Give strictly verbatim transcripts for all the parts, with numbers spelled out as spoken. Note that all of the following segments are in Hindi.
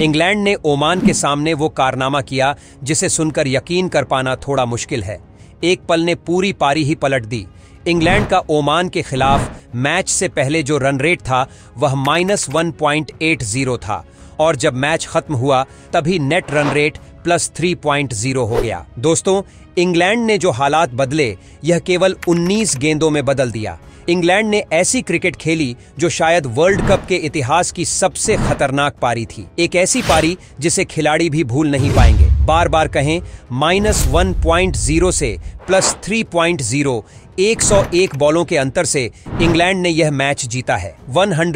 इंग्लैंड ने ओमान के सामने वो कारनामा किया जिसे सुनकर यकीन कर पाना थोड़ा मुश्किल है। एक पल ने पूरी पारी ही पलट दी। इंग्लैंड का ओमान के खिलाफ मैच से पहले जो रन रेट था वह minus one point eight zero था और जब मैच खत्म हुआ तभी net run rate plus three point zero हो गया। दोस्तों, इंग्लैंड ने जो हालात बदले यह केवल उन्नीस गेंदों में बदल दिया। इंग्लैंड ने ऐसी क्रिकेट खेली जो शायद वर्ल्ड कप के इतिहास की सबसे खतरनाक पारी थी। एक ऐसी पारी जिसे खिलाड़ी भी भूल नहीं पाएंगे। बार बार कहें, माइनस वन पॉइंट जीरो से प्लस थ्री पॉइंट जीरो एक सौ एक बॉलों के अंतर से इंग्लैंड ने यह मैच जीता है। एक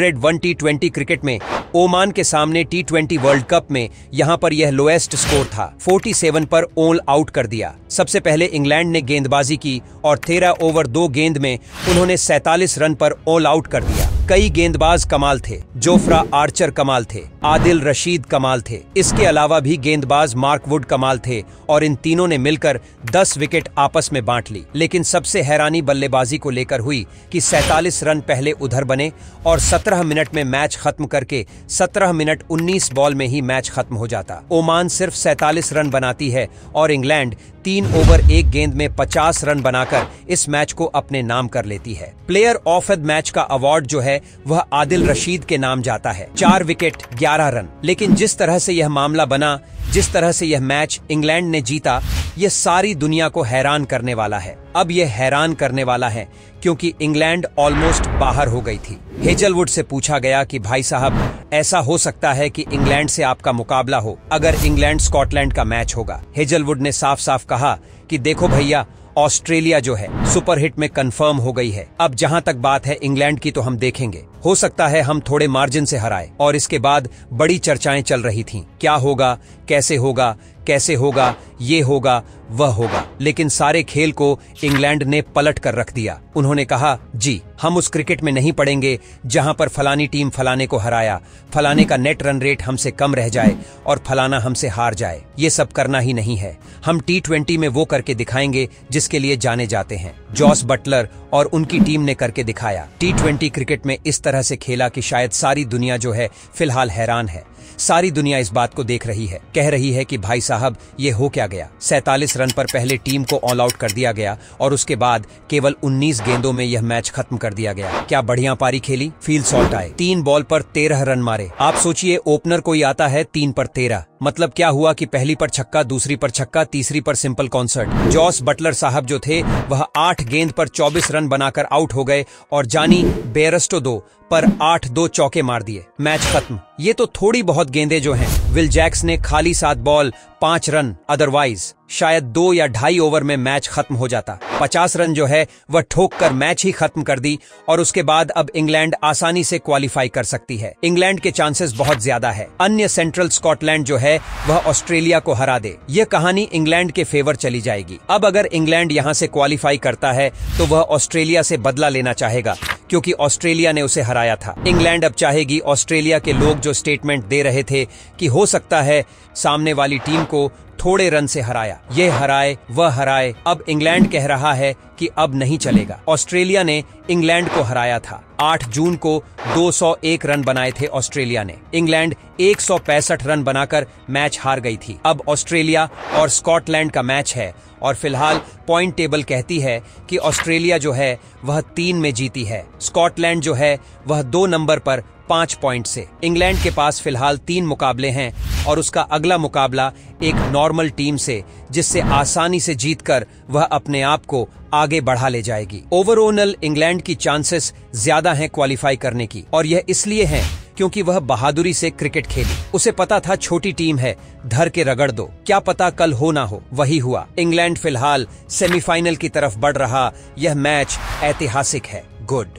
सौ एक टी ट्वेंटी क्रिकेट में ओमान के सामने टी ट्वेंटी वर्ल्ड कप में यहाँ पर यह लोएस्ट स्कोर था। सैंतालीस पर ऑल आउट कर दिया। सबसे पहले इंग्लैंड ने गेंदबाजी की और तेरह ओवर दो गेंद में उन्होंने सैंतालीस रन पर ऑल आउट कर दिया। कई गेंदबाज कमाल थे। जोफ्रा आर्चर कमाल थे, आदिल रशीद कमाल थे, इसके अलावा भी गेंदबाज मार्क वुड कमाल थे और इन तीनों ने मिलकर दस विकेट आपस में बांट ली। लेकिन सबसे हैरानी बल्लेबाजी को लेकर हुई कि सैंतालीस रन पहले उधर बने और सत्रह मिनट में मैच खत्म करके सत्रह मिनट उन्नीस बॉल में ही मैच खत्म हो जाता। ओमान सिर्फ सैंतालीस रन बनाती है और इंग्लैंड तीन ओवर एक गेंद में पचास रन बनाकर इस मैच को अपने नाम कर लेती है। प्लेयर ऑफ द मैच का अवार्ड जो है वह आदिल रशीद के नाम जाता है। चार विकेट ग्यारह रन। लेकिन जिस तरह से यह मामला बना, जिस तरह से यह मैच इंग्लैंड ने जीता, यह सारी दुनिया को हैरान करने वाला है। अब यह हैरान करने वाला है क्योंकि इंग्लैंड ऑलमोस्ट बाहर हो गई थी। हेजलवुड से पूछा गया कि भाई साहब, ऐसा हो सकता है कि इंग्लैंड से आपका मुकाबला हो अगर इंग्लैंड स्कॉटलैंड का मैच होगा? हेजलवुड ने साफ साफ कहा कि देखो भैया, ऑस्ट्रेलिया जो है सुपरहिट में कंफर्म हो गई है। अब जहां तक बात है इंग्लैंड की तो हम देखेंगे, हो सकता है हम थोड़े मार्जिन से हराए। और इसके बाद बड़ी चर्चाएं चल रही थीं, क्या होगा, कैसे होगा, कैसे होगा, ये होगा, वह होगा। लेकिन सारे खेल को इंग्लैंड ने पलट कर रख दिया। उन्होंने कहा, जी हम उस क्रिकेट में नहीं पड़ेंगे जहां पर फलानी टीम फलाने को हराया, फलाने का नेट रन रेट हमसे कम रह जाए और फलाना हमसे हार जाए। ये सब करना ही नहीं है। हम टी ट्वेंटी में वो करके दिखाएंगे जिसके लिए जाने जाते हैं। जॉस बटलर और उनकी टीम ने करके दिखाया। टी ट्वेंटी क्रिकेट में इस तरह से खेला कि शायद सारी दुनिया जो है फिलहाल हैरान है। सारी दुनिया इस बात को देख रही है, कह रही है कि भाई साहब ये हो क्या गया। सैंतालीस रन पर पहले टीम को ऑल आउट कर दिया गया और उसके बाद केवल उन्नीस गेंदों में यह मैच खत्म कर दिया गया। क्या बढ़िया पारी खेली। फील्ड सॉल्ट आए, तीन बॉल पर तेरह रन मारे। आप सोचिए, ओपनर कोई आता है तीन पर तेरह, मतलब क्या हुआ कि पहली पर छक्का, दूसरी पर छक्का, तीसरी पर सिंपल कॉन्सर्ट। जॉस बटलर साहब जो थे वह आठ गेंद पर चौबीस रन बनाकर आउट हो गए और जॉनी बेयरस्टो दो पर आठ दो चौके मार दिए। मैच खत्म। ये तो थोड़ी बहुत गेंदें जो हैं। विल जैक्स ने खाली सात बॉल पांच रन, अदरवाइज शायद दो या ढाई ओवर में मैच खत्म हो जाता। पचास रन जो है वह ठोक कर मैच ही खत्म कर दी और उसके बाद अब इंग्लैंड आसानी से क्वालिफाई कर सकती है। इंग्लैंड के चांसेस बहुत ज्यादा है। अन्य सेंट्रल स्कॉटलैंड जो है वह ऑस्ट्रेलिया को हरा दे, यह कहानी इंग्लैंड के फेवर चली जाएगी। अब अगर इंग्लैंड यहाँ से क्वालिफाई करता है तो वह ऑस्ट्रेलिया से बदला लेना चाहेगा क्योंकि ऑस्ट्रेलिया ने उसे हराया था। इंग्लैंड अब चाहेगी ऑस्ट्रेलिया के लोग जो स्टेटमेंट दे रहे थे कि हो सकता है सामने वाली टीम को थोड़े रन से हराया, ये हराए, वह हराए। अब इंग्लैंड कह रहा है कि अब नहीं चलेगा। ऑस्ट्रेलिया ने इंग्लैंड को हराया था। आठ जून को दो सौ एक रन बनाए थे ऑस्ट्रेलिया ने। इंग्लैंड एक सौ पैंसठ रन बनाकर मैच हार गई थी। अब ऑस्ट्रेलिया और स्कॉटलैंड का मैच है और फिलहाल पॉइंट टेबल कहती है कि ऑस्ट्रेलिया जो है वह तीन में जीती है, स्कॉटलैंड जो है वह दो नंबर पर पांच पॉइंट से। इंग्लैंड के पास फिलहाल तीन मुकाबले हैं और उसका अगला मुकाबला एक नॉर्मल टीम से, जिससे आसानी से जीतकर वह अपने आप को आगे बढ़ा ले जाएगी। ओवरऑल इंग्लैंड की चांसेस ज्यादा हैं क्वालिफाई करने की और यह इसलिए है क्योंकि वह बहादुरी से क्रिकेट खेली। उसे पता था छोटी टीम है, धर के रगड़ दो, क्या पता कल हो ना हो। वही हुआ। इंग्लैंड फिलहाल सेमीफाइनल की तरफ बढ़ रहा। यह मैच ऐतिहासिक है। गुड।